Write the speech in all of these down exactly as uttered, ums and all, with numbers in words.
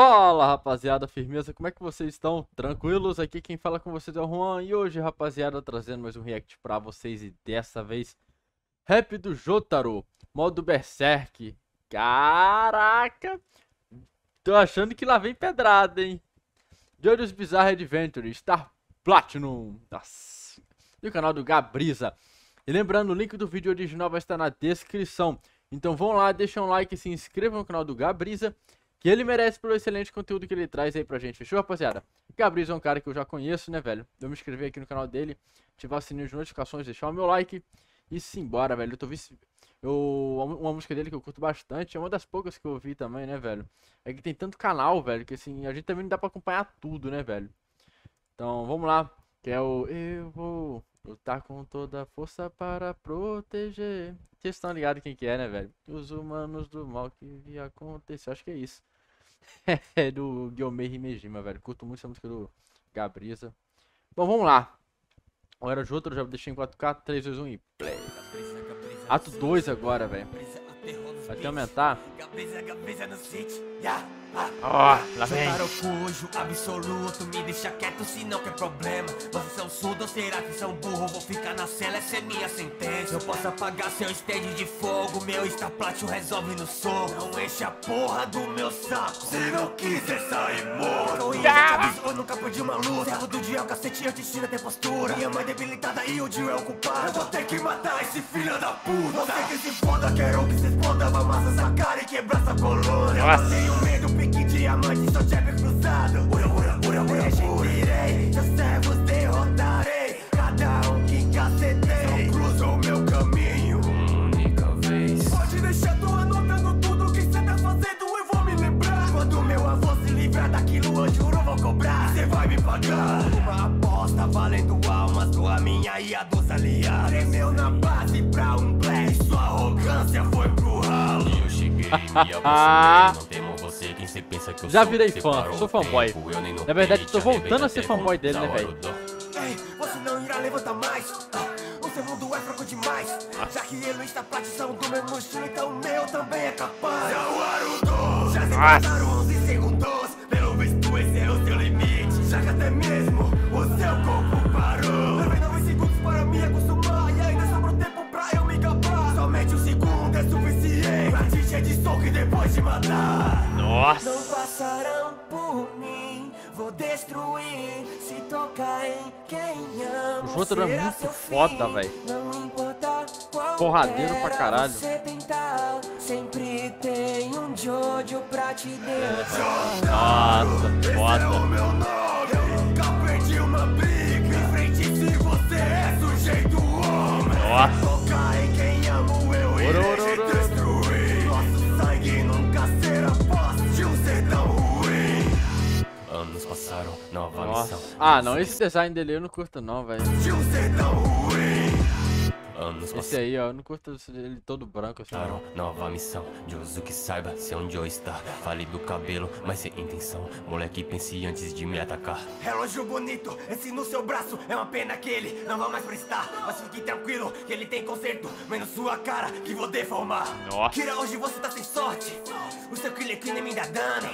Fala rapaziada, firmeza, como é que vocês estão? Tranquilos? Aqui quem fala com vocês é o Juan e hoje, rapaziada, trazendo mais um react pra vocês e dessa vez rap do Jotaro, modo Berserk. Caraca! Tô achando que lá vem pedrada, hein? JoJo's Bizarre Adventure, Star Platinum. Nossa. E o canal do Gabriza. E lembrando, o link do vídeo original vai estar na descrição. Então vão lá, deixam um like, se inscrevam no canal do Gabriza, que ele merece pelo excelente conteúdo que ele traz aí pra gente, fechou, rapaziada? Gabriza é um cara que eu já conheço, né, velho? Eu me inscrever aqui no canal dele, ativar o sininho de notificações, deixar o meu like e simbora, velho. Eu tô vice... eu... Uma música dele que eu curto bastante, é uma das poucas que eu ouvi também, né, velho? É que tem tanto canal, velho, que assim, a gente também não dá pra acompanhar tudo, né, velho? Então, vamos lá, que é o... Eu vou lutar com toda a força para proteger. Vocês estão ligados quem que é, né, velho? Os humanos do mal que aconteceu. Acho que é isso. É do Guilherme e Mejima, velho. Curto muito essa música do Gabriza. Bom, vamos lá. Hora de outro, já deixei em quatro K. três, dois, um e play. Ato dois agora, velho. Vai ter que aumentar. Ó, oh, lá vem. Jotaro Kujo absoluto, me deixa quieto se não quer problema. Vocês são surdos ou será que são burros? Vou ficar na cela, essa é minha sentença. Eu posso apagar seu stand de fogo, meu Star Platinum resolve no soco. Não enche a porra do meu saco, se não quiser sair morto. Eu nunca perdi uma luta, erro do dia, o cacete, eu te ensino a ter postura. Minha mãe debilitada e o Dio é o culpado. Eu vou ter que matar esse filho da puta. Você que se foda, quero que se esconda, amassa essa cara e quebra essa coluna. Eu tenho medo, pique diamante, só jab cruzado. Ura, ura, ura, ura, irei, seus servos derrotarei. Cada um que cacetei, cruzou meu caminho única vez. Pode deixar, tô anotando tudo que cê tá fazendo, eu vou me lembrar. Quando meu avô se livrar daquilo, eu juro, vou cobrar. Cê vai me pagar uma aposta valendo almas, tua, minha e a dos aliados. Tremeu na base pra um play, sua arrogância foi pro ralo. E eu cheguei, minha você não tem. Já virei fã, sou fanboy. Na verdade, tô voltando a ser fanboy dele, né, velho? Ei, você não irá levantar mais. O seu mundo é fraco demais. Já que ele está praticando do mesmo estilo, então o meu também é capaz. Já se passaram onze segundos. Pelo visto, esse é o seu limite. Já que até mesmo o seu corpo parou. Levei nove segundos para me acostumar. E ainda sobrou tempo pra eu me gabar. Somente um segundo é suficiente pra te encher de soco e depois te matar. Nossa. Não passarão por mim, vou destruir. Se tocar em quem ama, o Jotaro é muito foda, velho. Não importa qual. Porradeiro pra caralho. Tentar, sempre tem um Jojo pra te derrotar. Nossa, foda. Esse é o meu nome. Eu nunca perdi uma briga. Em frente se você é sujeito homem. Nossa. Tocar em quem amo, eu irei te destruir. Nosso sangue nunca será pó. Anos passaram, nova missão. Ah, não, esse design dele eu não curto não, velho. Esse aí, ó, eu não curto ele todo branco assim. Nova missão, Josu que saiba se é um Joestar. Falei do cabelo, mas sem intenção. Moleque, pense antes de me atacar. Relógio bonito, esse no seu braço. É uma pena que ele não vai mais prestar. Mas fique tranquilo, que ele tem conserto. Menos sua cara, que vou deformar. Nossa. Kira, hoje você tá sem sorte. O seu Kilecline me dá dano.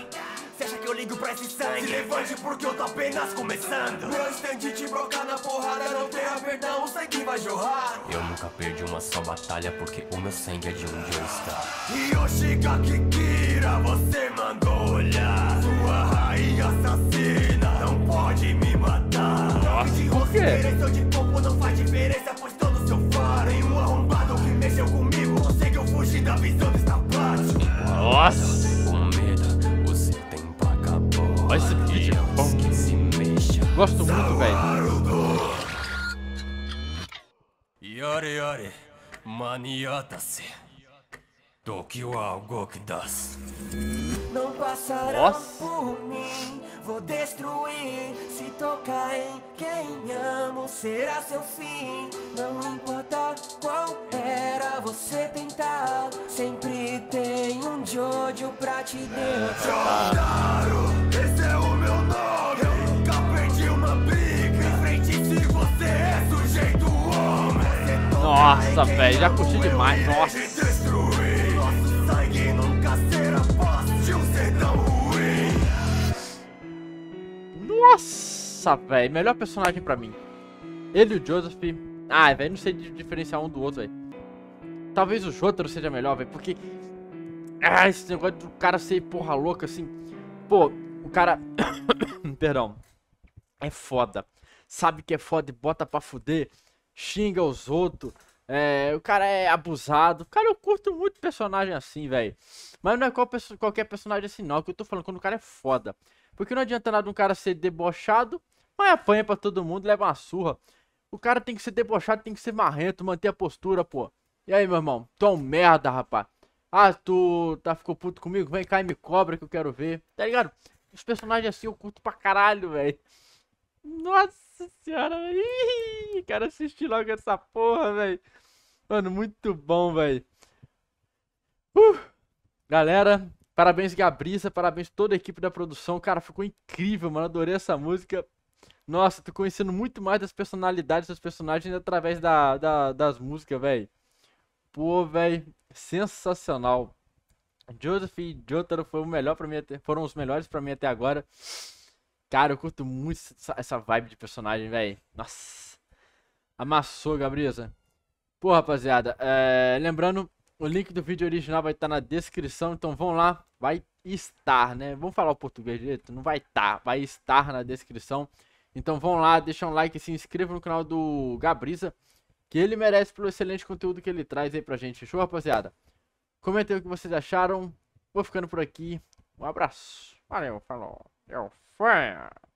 Cê acha que eu ligo pra esse sangue? Se levante porque eu tô apenas começando. Meu stand te brocar na porrada, não terá perdão, o sangue vai jorrar. Eu nunca perdi uma só batalha porque o meu sangue é de onde eu estar. Yoshikage Kira, você mandou olhar. Sua rainha assassina não pode me matar. Nossa, de rosto, direção de corpo não faz diferença, pois todo seu faro. Em um arrombado que mexeu comigo, conseguiu fugir da visão do Star Platinum. Nossa. Olha esse vídeo, é bom. Gosto muito, velho. Não passarão por mim, vou destruir. Se tocar em quem amo, será seu fim. Não importa qual era, você tentar, sempre tem um Jojo pra te derrotar. Esse é o meu nome, eu nunca perdi uma briga. Em frente se você é sujeito homem. Nossa, velho, já curti demais, nossa. Nosso sangue nunca será fácil de um ser tão ruim. Nossa, velho. Melhor personagem pra mim. Ele e o Joseph... Ah, velho, não sei diferenciar um do outro, velho. Talvez o Jotaro seja melhor, velho, porque... Ah, esse negócio do cara ser porra louca, assim... Pô, o cara... Perdão. É foda. Sabe que é foda e bota pra fuder. Xinga os outros. É, o cara é abusado. Cara, eu curto muito personagem assim, velho. Mas não é qual, qualquer personagem assim, não. É o que eu tô falando, quando o cara é foda. Porque não adianta nada um cara ser debochado, mas apanha pra todo mundo, leva uma surra. O cara tem que ser debochado, tem que ser marrento, manter a postura, pô. E aí, meu irmão? Tu é um merda, rapaz. Ah, tu tá, ficou puto comigo? Vem cá e me cobra que eu quero ver. Tá ligado? Os personagens assim eu curto pra caralho, velho. Nossa senhora, velho. Quero assistir logo essa porra, velho. Mano, muito bom, velho. Uh, galera, parabéns Gabriza, parabéns toda a equipe da produção. Cara, ficou incrível, mano. Adorei essa música. Nossa, tô conhecendo muito mais das personalidades dos personagens através da, da, das músicas, velho. Pô, velho, sensacional. Joseph e Jotaro foi o melhor pra mim até, foram os melhores pra mim até agora. Cara, eu curto muito essa, essa vibe de personagem, velho. Nossa. Amassou, Gabriza. Pô, rapaziada, é, lembrando, o link do vídeo original vai estar tá na descrição, então vão lá. Vai estar, né? Vamos falar o português direito? Não vai estar, tá, vai estar na descrição. Então vão lá, deixa um like, se inscrevam no canal do Gabriza, que ele merece pelo excelente conteúdo que ele traz aí pra gente. Fechou, rapaziada? Comentem o que vocês acharam. Vou ficando por aqui. Um abraço. Valeu, falou. Eu fui.